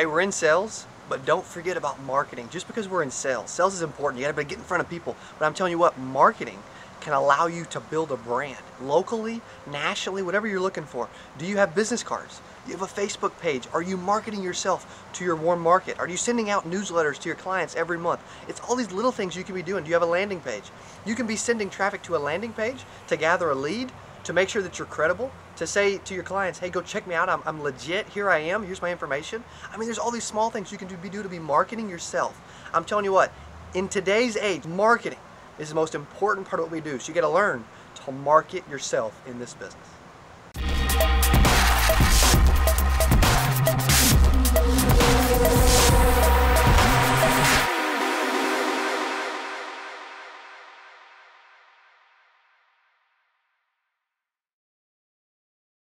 Hey, we're in sales, but don't forget about marketing. Just because we're in sales, sales is important. You gotta get in front of people. But I'm telling you what, marketing can allow you to build a brand locally, nationally, whatever you're looking for. Do you have business cards? Do you have a Facebook page? Are you marketing yourself to your warm market? Are you sending out newsletters to your clients every month? It's all these little things you can be doing. Do you have a landing page? You can be sending traffic to a landing page to gather a lead, to make sure that you're credible, to say to your clients, hey, go check me out, I'm legit, here I am, here's my information. I mean, there's all these small things you can do to be marketing yourself. I'm telling you what, in today's age, marketing is the most important part of what we do. So you gotta learn to market yourself in this business.